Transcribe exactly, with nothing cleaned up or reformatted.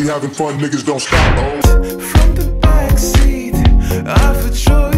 Everybody having fun, niggas don't stop. From the backseat, I've a choice.